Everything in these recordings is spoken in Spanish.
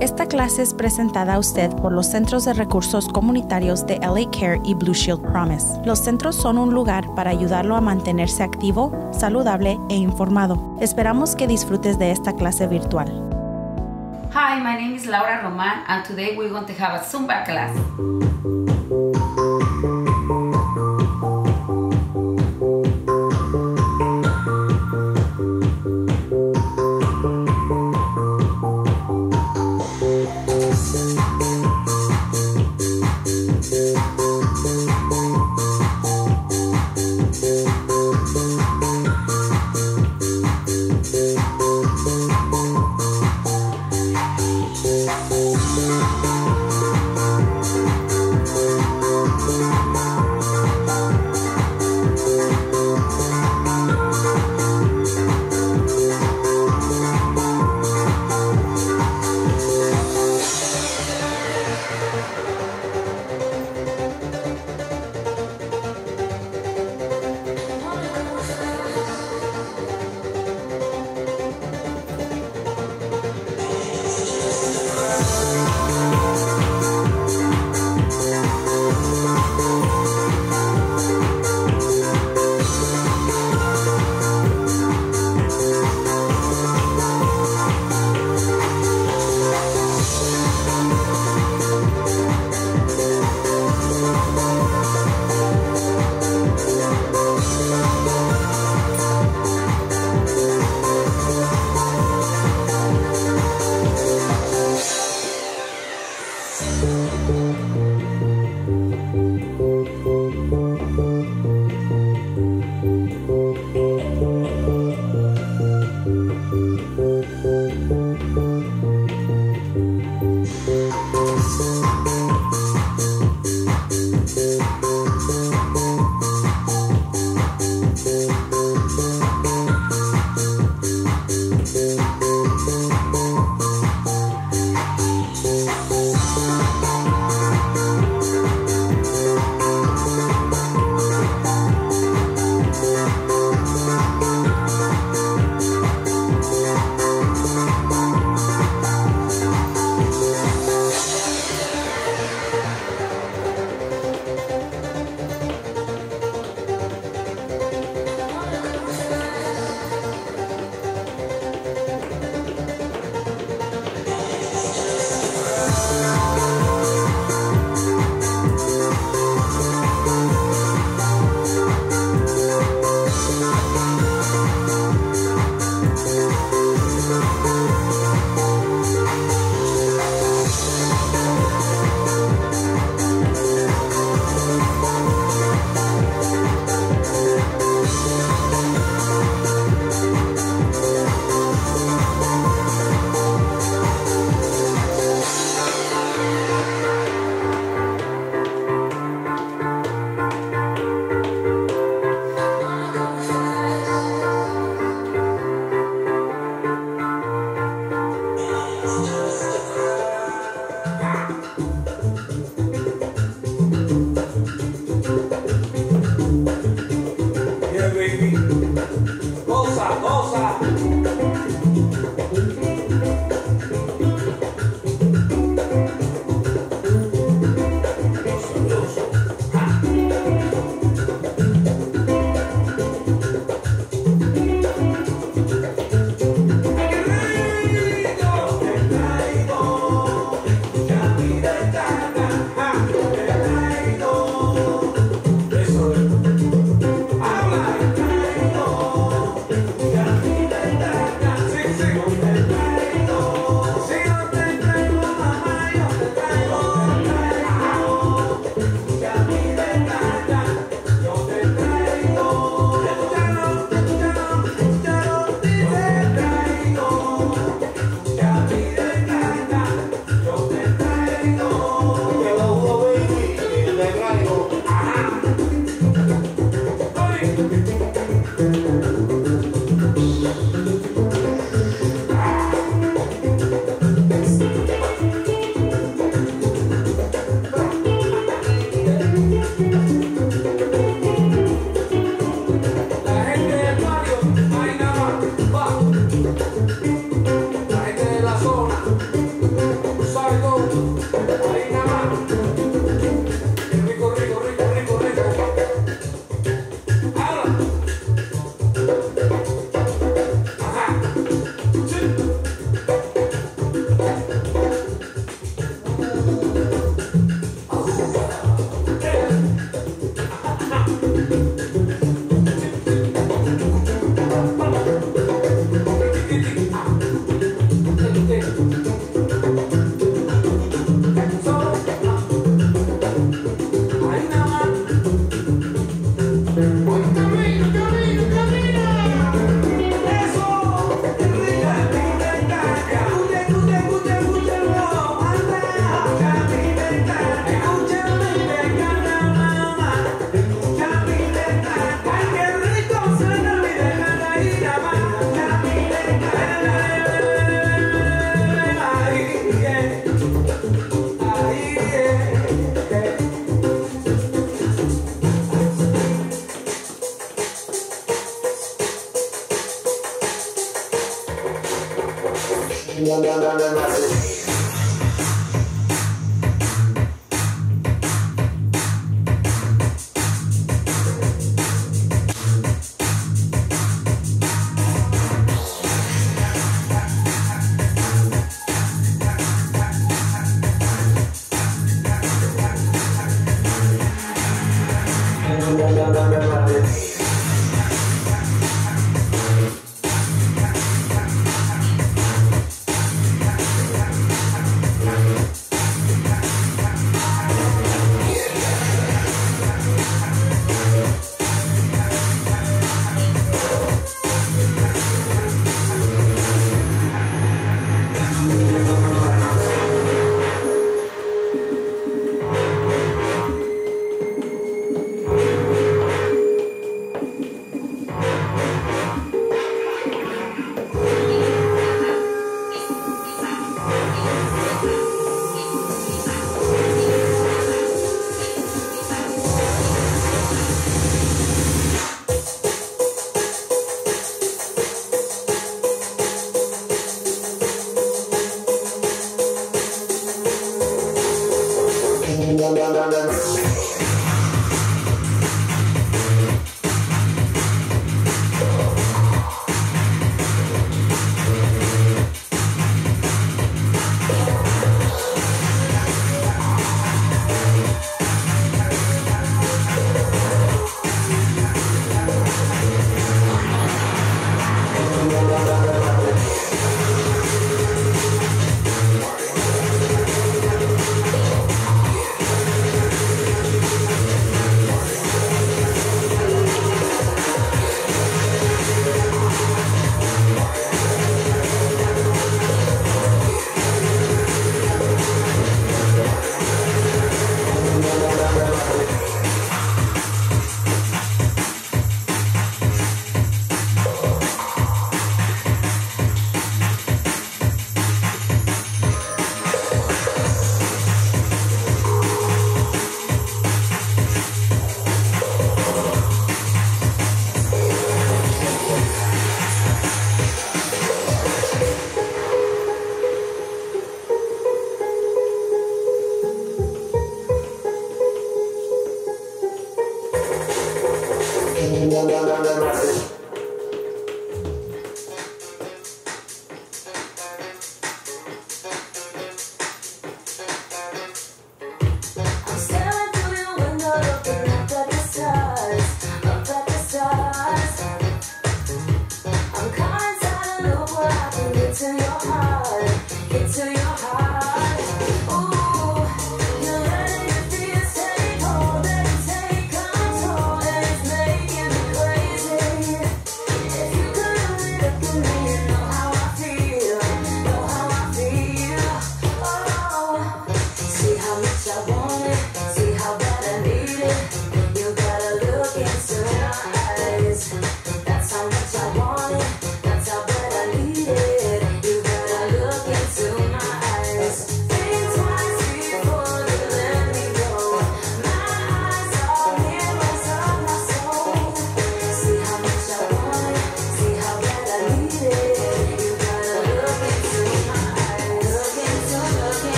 Esta clase es presentada a usted por los Centros de Recursos Comunitarios de LA Care y Blue Shield Promise. Los centros son un lugar para ayudarlo a mantenerse activo, saludable e informado. Esperamos que disfrutes de esta clase virtual. Hi, my name is Laura Román and today we're going to have a Zumba class.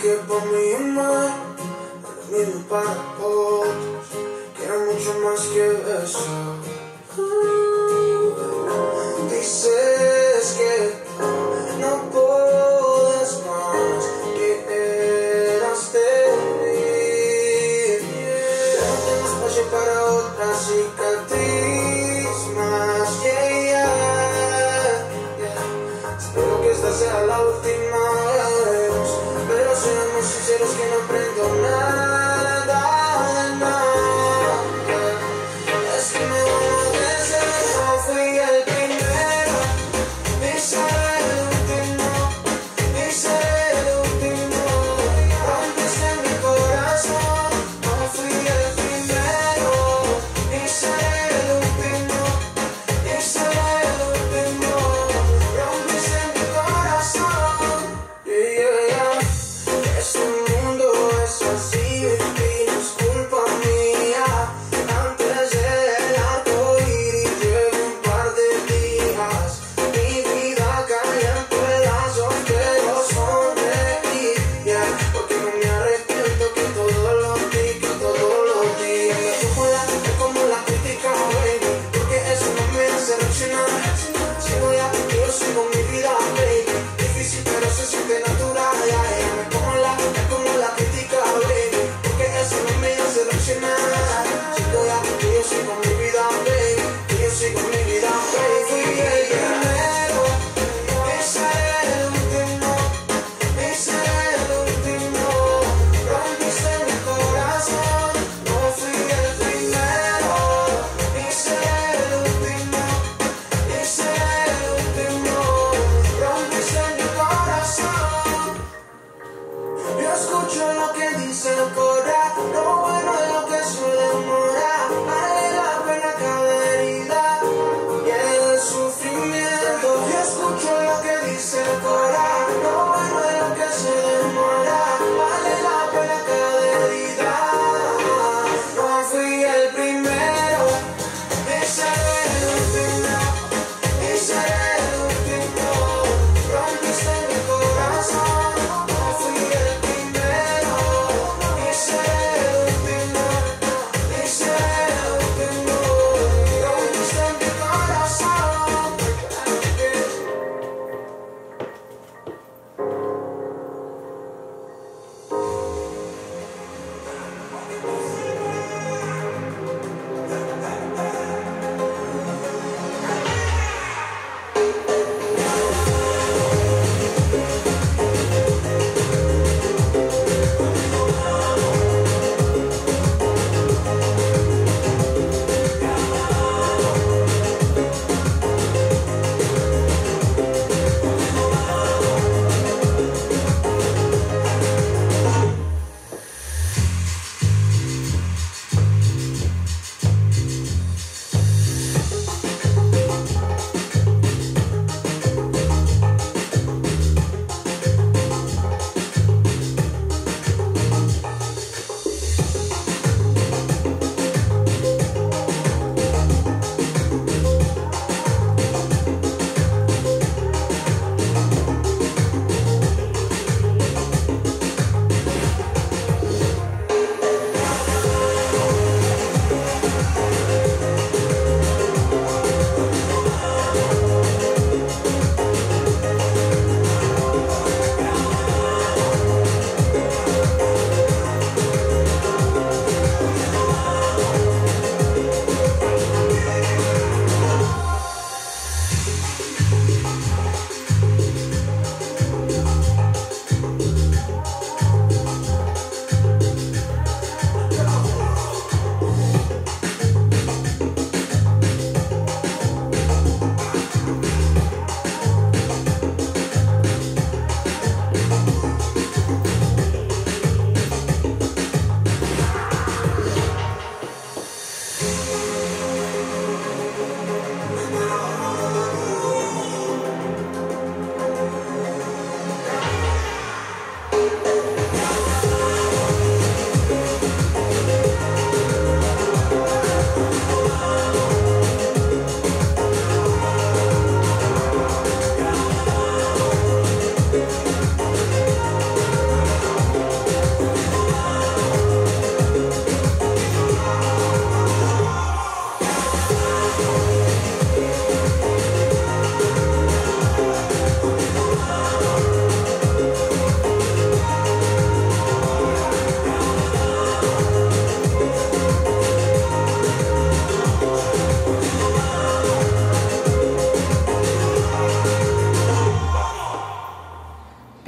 que por mí y más, no es mismo para otros. Quiero mucho más que eso. Dices que no puedes más, que eras de mí. No tengo espacio para otra cicatriz más que ella. Espero que esta sea la última vez. Pero seamos sinceros que no aprendo nada, nada. Es que me voy a decir, no fui el primero, ni seré el último, ni seré el último. Antes de mi corazón, no fui el primero, ni seré el último, ni seré el último. Antes de mi corazón, este mundo es así y no es culpa mía. Antes del arco iris llevo un par de días, mi vida caía en pedazos que no sonreía, porque no me arrepiento que todos los días me supo la gente como la crítica, baby, porque eso no me hace reaccionar. Sigo ya, yo sigo mi vida, baby, difícil pero se siente natural, yeah.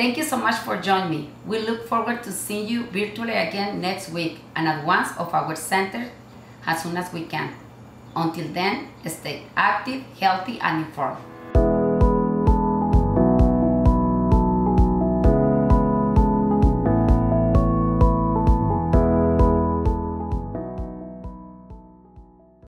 Thank you so much for joining me. We look forward to seeing you virtually again next week and at one of our centers as soon as we can. Until then, stay active, healthy, and informed.